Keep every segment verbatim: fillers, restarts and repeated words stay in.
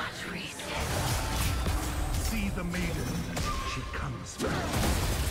cannot resist. See the maiden. She comes back.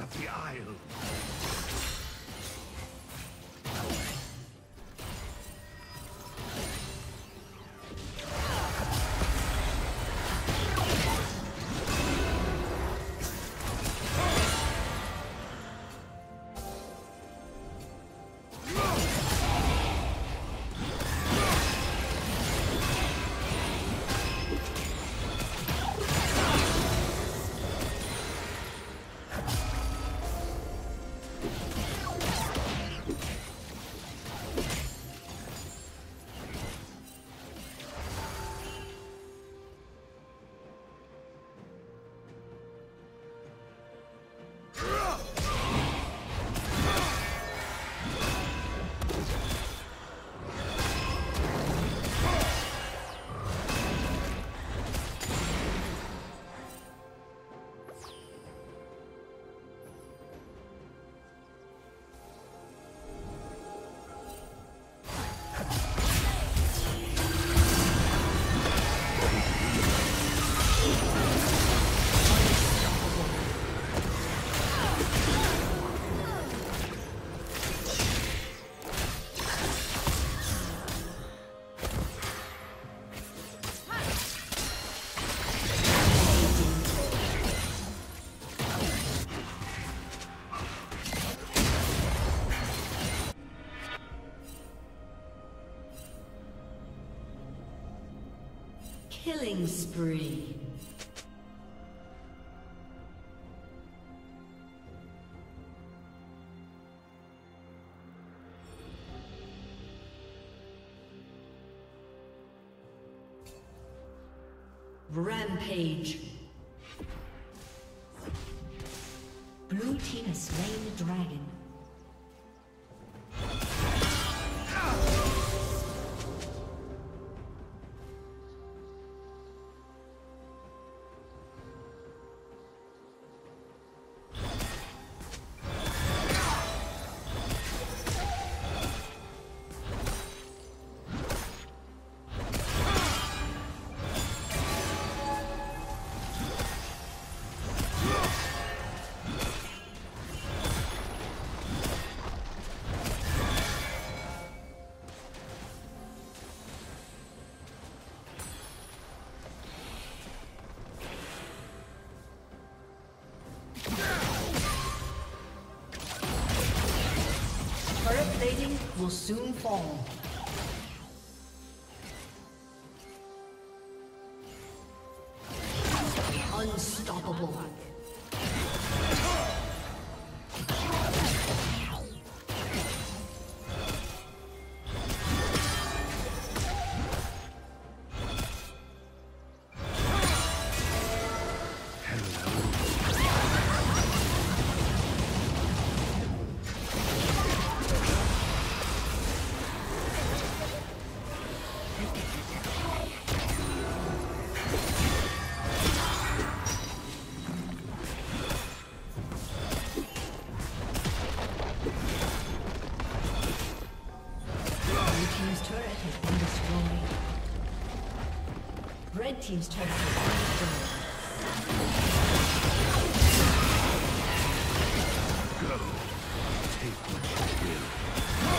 Of the Isle. Killing spree. Rampage. Blue team has slain the dragon. Will soon fall. Unstoppable. Red team's turret has been destroyed. Go. Take what you will. No!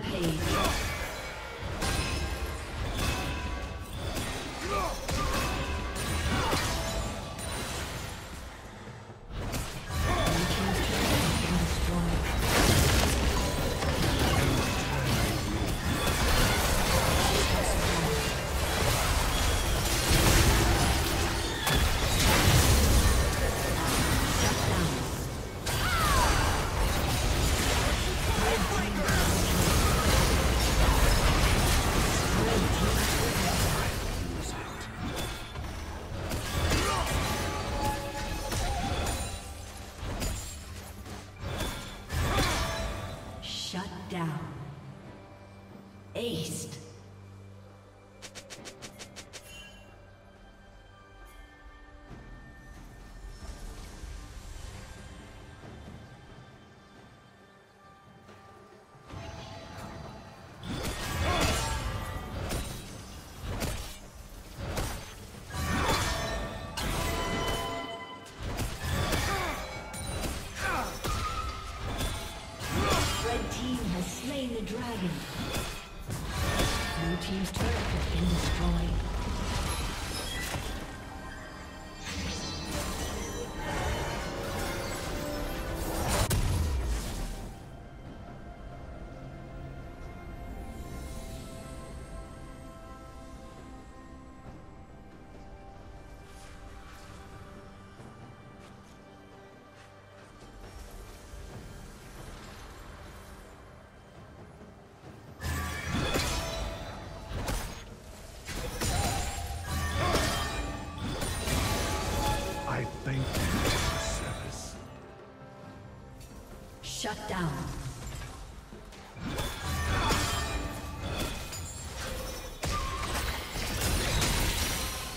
Rampage. Dragon. Blue team's turret has been destroyed. Shut down. Shut down.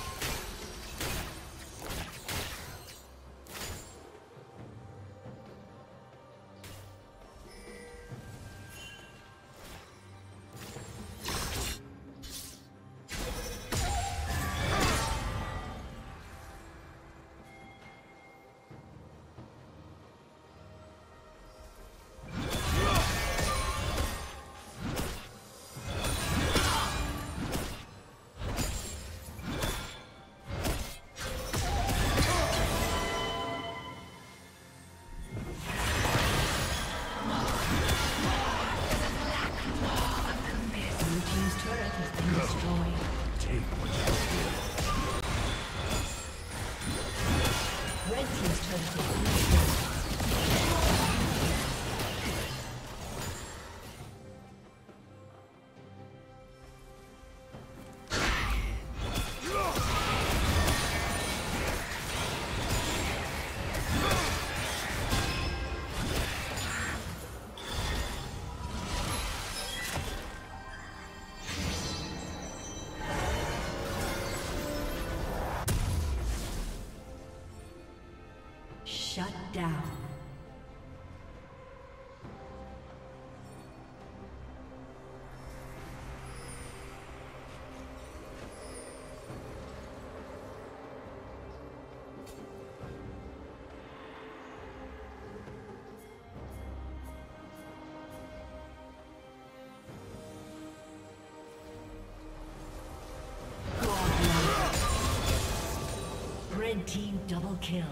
God. Red team double kill.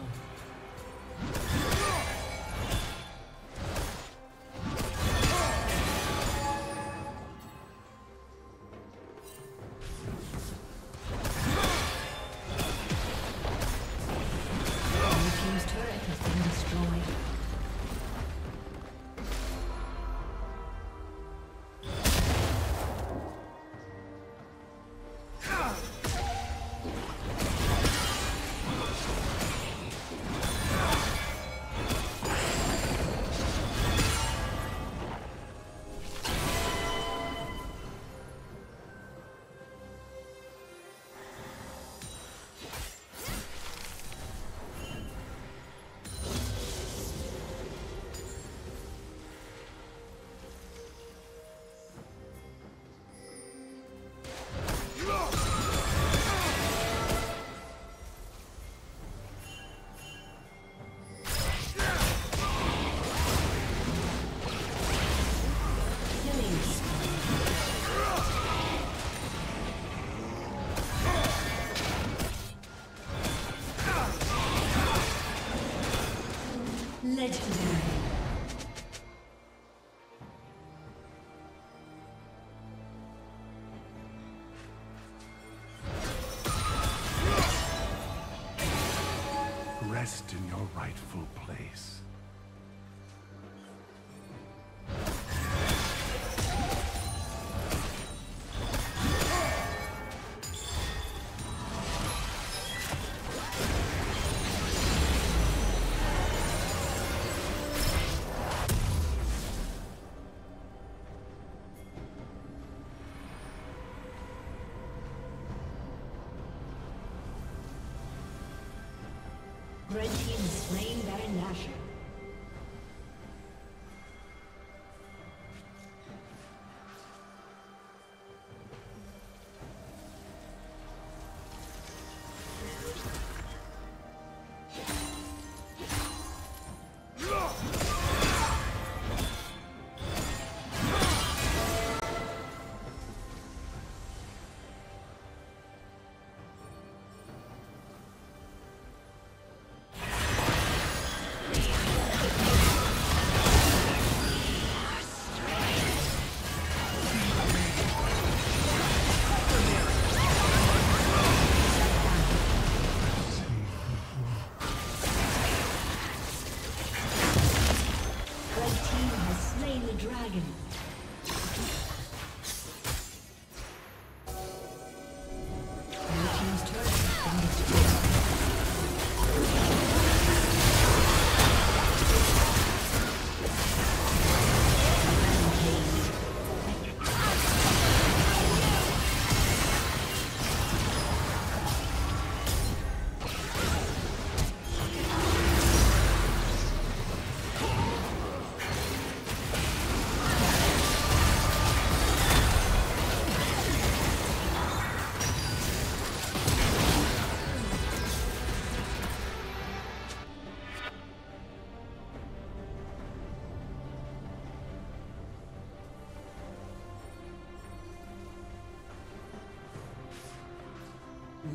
Rest in your rightful place. Red team is slain Baron Nashor.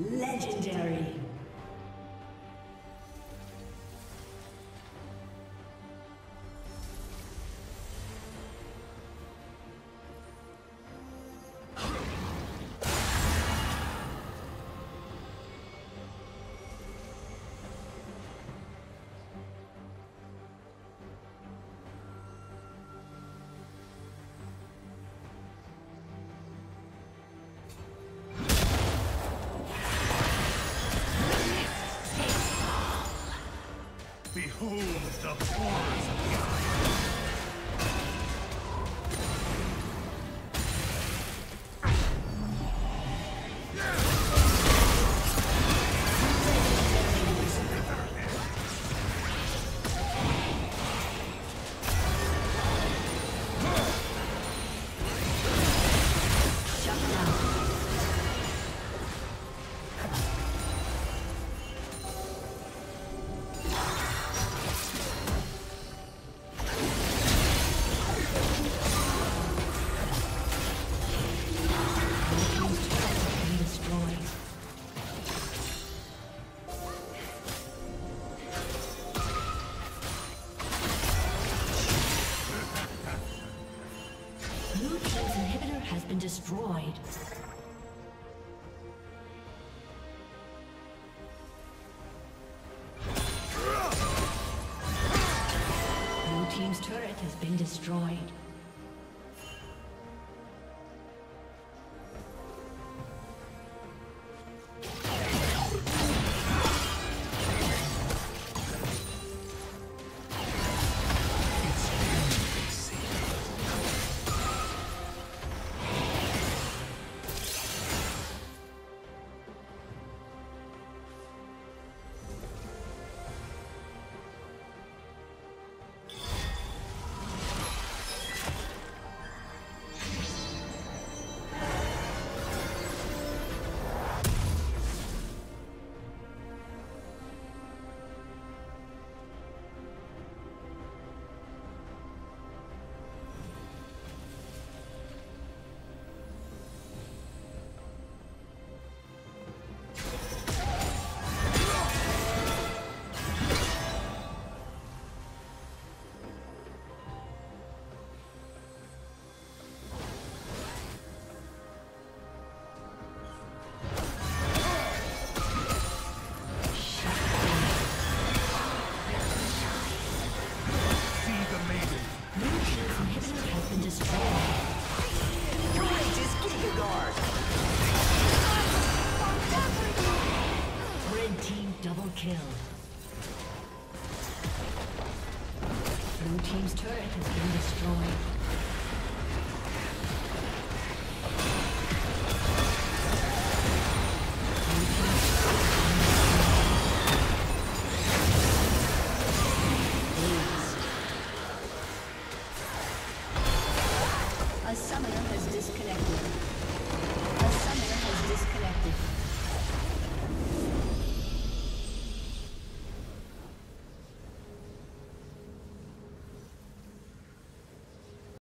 Legendary. Behold the force of the eye. Destroyed. Blue team's turret has been destroyed. team's turret has been destroyed. A summoner has disconnected.